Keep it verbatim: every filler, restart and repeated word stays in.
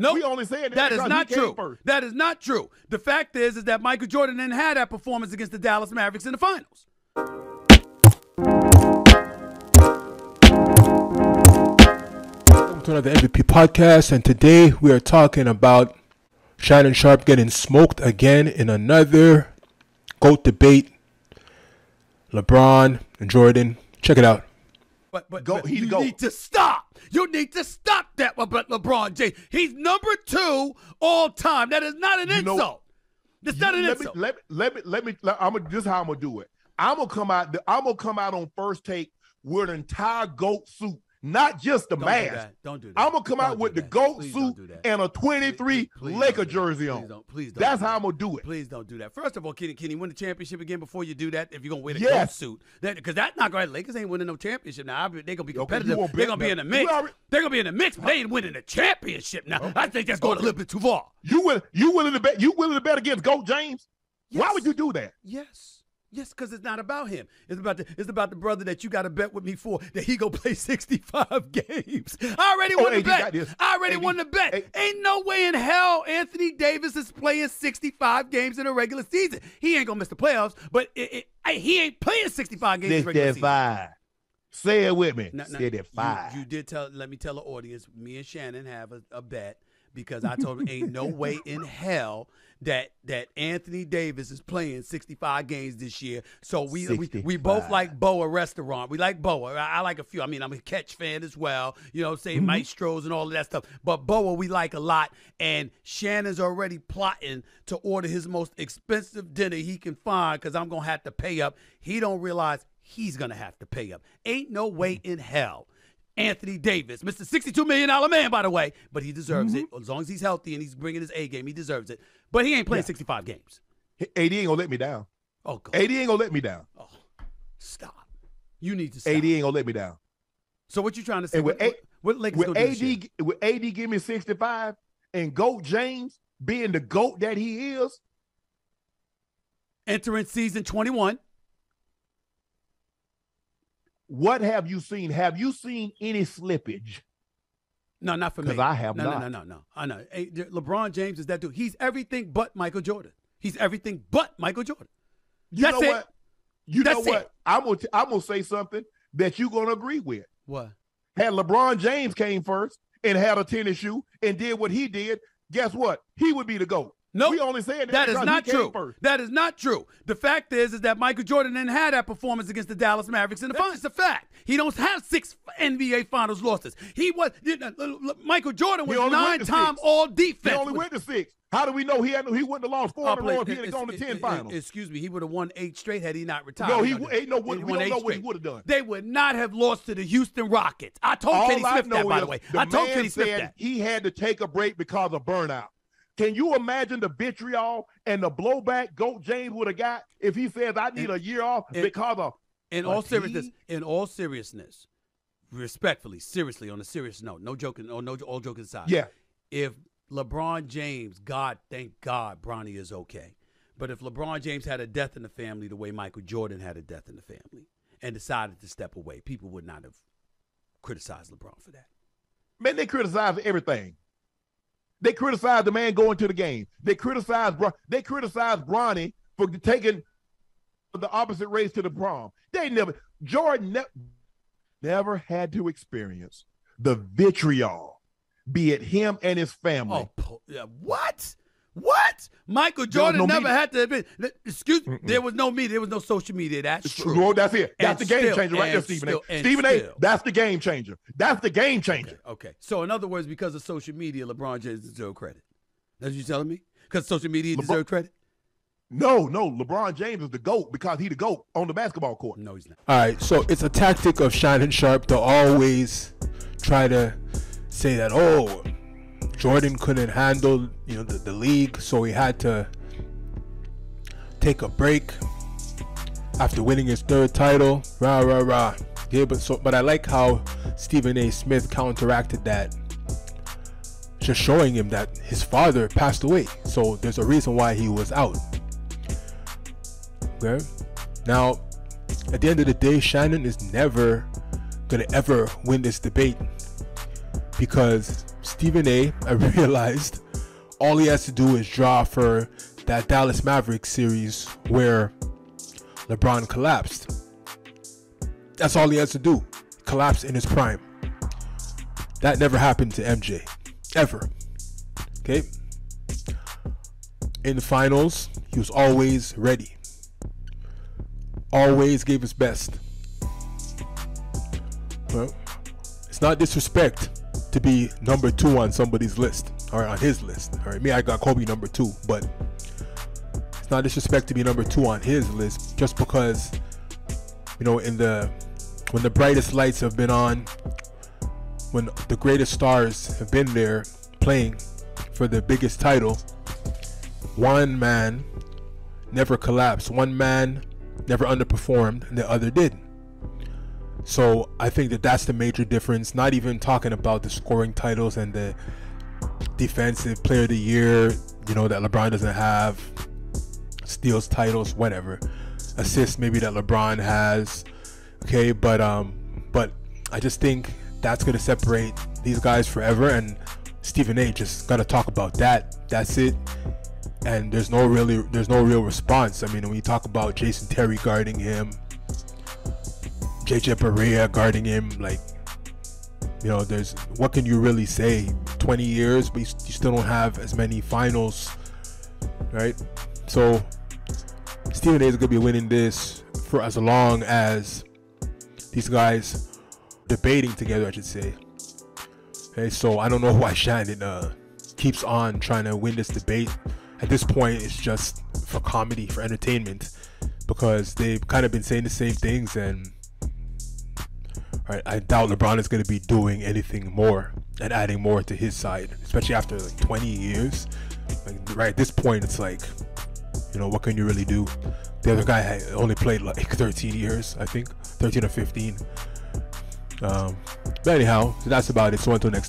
No, nope. only said that, that is not true. First. That is not true. The fact is, is that Michael Jordan didn't have that performance against the Dallas Mavericks in the finals. Welcome to another M V P podcast, and today we are talking about Shannon Sharpe getting smoked again in another GOAT debate. LeBron and Jordan, check it out. But, but, go, but you go. need to stop. You need to stop that with LeBron James. He's number two all time. That is not an you insult. Know, That's you, not an let insult. Me, let, let me, let me, let me, I'm gonna, this is how I'm gonna do it. I'm gonna come out, I'm gonna come out on First Take with an entire GOAT suit, not just the don't mask. Do that. Don't do that. I'm gonna come don't out with that. the GOAT please suit and a twenty-three please, Laker please jersey on. Please don't, please don't That's do how that. I'm gonna do it. Please don't do that. First of all, Kenny, can you win the championship again before you do that? If you're gonna wear the yes. GOAT suit, that because that's not gonna Lakers ain't winning no championship now. They're gonna be competitive. Okay, They're gonna be in the mix. Already, They're gonna be in the mix. But they ain't winning the championship now. Okay. I think that's going okay. a little bit too far. You will, you willing to bet? You willing to bet against GOAT James? Yes. Why would you do that? Yes. Yes, because it's not about him. It's about the it's about the brother that you got to bet with me for that he go play sixty-five games. I already oh, won the bet. I already won the bet. A ain't no way in hell Anthony Davis is playing sixty-five games in a regular season. He ain't gonna miss the playoffs, but it, it, he ain't playing sixty-five games in a regular season. Say it with me. No, no, Say that five. You, you did tell. Let me tell the audience. Me and Shannon have a, a bet. Because I told him ain't no way in hell that that Anthony Davis is playing sixty-five games this year. So we we, we both like Boa Restaurant. We like Boa. I, I like a few. I mean, I'm a catch fan as well. You know what I'm saying? Mm-hmm. Maestros and all of that stuff. But Boa we like a lot. And Shannon's already plotting to order his most expensive dinner he can find because I'm going to have to pay up. He don't realize he's going to have to pay up. Ain't no way in hell. Anthony Davis, Mister sixty-two million dollar man, by the way, but he deserves mm-hmm. it. As long as he's healthy and he's bringing his A game, he deserves it. But he ain't playing yeah. sixty-five games. A D ain't gonna let me down. Oh, God. A D ain't gonna let me down. Oh, stop. You need to stop. A D ain't gonna let me down. So what you trying to say? And with what, a what Lakers with gonna do A D, with A D give me sixty-five and GOAT James being the GOAT that he is, entering season twenty-one. What have you seen? Have you seen any slippage? No, not for me. Because I have no, not. No, no, no, no. I know. Hey, LeBron James is that dude. He's everything but Michael Jordan. He's everything but Michael Jordan. You That's know it. what? You That's know what? It. I'm gonna I'm gonna say something that you're gonna agree with. What? Had LeBron James came first and had a tennis shoe and did what he did, guess what? He would be the GOAT. No, nope. we only said that, that is not true. First. That is not true. The fact is, is that Michael Jordan didn't have that performance against the Dallas Mavericks in the finals. It's a fact. He don't have six N B A Finals losses. He was Michael Jordan was nine-time All Defense. He only went to six. How do we know he had, he wouldn't have lost four in a row if he had gone to ten finals? Excuse me, he would have won eight straight had he not retired. No, he ain't no. We don't know what he would have done. They would not have lost to the Houston Rockets. I told Kenny Smith that, by the way. I told Kenny Smith that he had to take a break because of burnout. Can you imagine the vitriol and the blowback GOAT James would have got if he says, I need and, a year off and, because of in all seriousness, in all seriousness, respectfully, seriously, on a serious note, no joking, no, no all joking aside. Yeah. If LeBron James, God, thank God, Bronny is okay. But if LeBron James had a death in the family the way Michael Jordan had a death in the family and decided to step away, people would not have criticized LeBron for that. Man, they criticize everything. They criticized the man going to the game. They criticized they criticized Bronny for taking the opposite race to the prom. They never Jordan ne never had to experience the vitriol, be it him and his family. Oh, what? What? Michael Jordan no never media. had to admit. Excuse me. Mm-mm. There was no media. There was no social media. That's true. Well, that's it. That's and the game still, changer right there, Stephen still, A. Stephen still. A, that's the game changer. That's the game changer. Okay. okay. So, in other words, because of social media, LeBron James deserves credit. That's what you're telling me? Because social media deserves credit? No, no. LeBron James is the GOAT because he the GOAT on the basketball court. No, he's not. All right. So, it's a tactic of Shannon Sharpe to always try to say that, oh, Jordan couldn't handle, you know, the, the league, so he had to take a break after winning his third title. Rah rah rah. Yeah, but so but I like how Stephen A. Smith counteracted that, just showing him that his father passed away, so there's a reason why he was out. Okay. Now, at the end of the day, Shannon is never gonna ever win this debate. because Stephen A., I realized, all he has to do is draw for that Dallas Mavericks series where LeBron collapsed. That's all he has to do. Collapse in his prime. That never happened to M J. Ever. Okay? In the finals, he was always ready. Always gave his best. Well, it's not disrespect to be number two on somebody's list. Or on his list. Alright, me, I got Kobe number two, but it's not disrespect to be number two on his list just because, you know, in the when the brightest lights have been on, when the greatest stars have been there playing for the biggest title, one man never collapsed. One man never underperformed, and the other did. So I think that that's the major difference. Not even talking about the scoring titles and the defensive player of the year, you know, that LeBron doesn't have, steals titles, whatever, assists maybe that LeBron has. Okay, but um, but I just think that's going to separate these guys forever, and Stephen A. just got to talk about that. That's it. And there's no really, there's no real response. I mean, when you talk about Jason Terry guarding him, J J Perea guarding him, like, you know, there's, what can you really say? twenty years, but you, you still don't have as many finals, right? So Stephen A. is gonna be winning this for as long as these guys debating together, I should say. Okay, so I don't know why Shannon uh, keeps on trying to win this debate. At this point, it's just for comedy, for entertainment, because they've kind of been saying the same things, and right, I doubt LeBron is going to be doing anything more and adding more to his side, especially after like twenty years. Like, right at this point, it's like, you know, what can you really do? The other guy had only played like thirteen years, I think, thirteen or fifteen. Um, but anyhow, so that's about it. So until next time.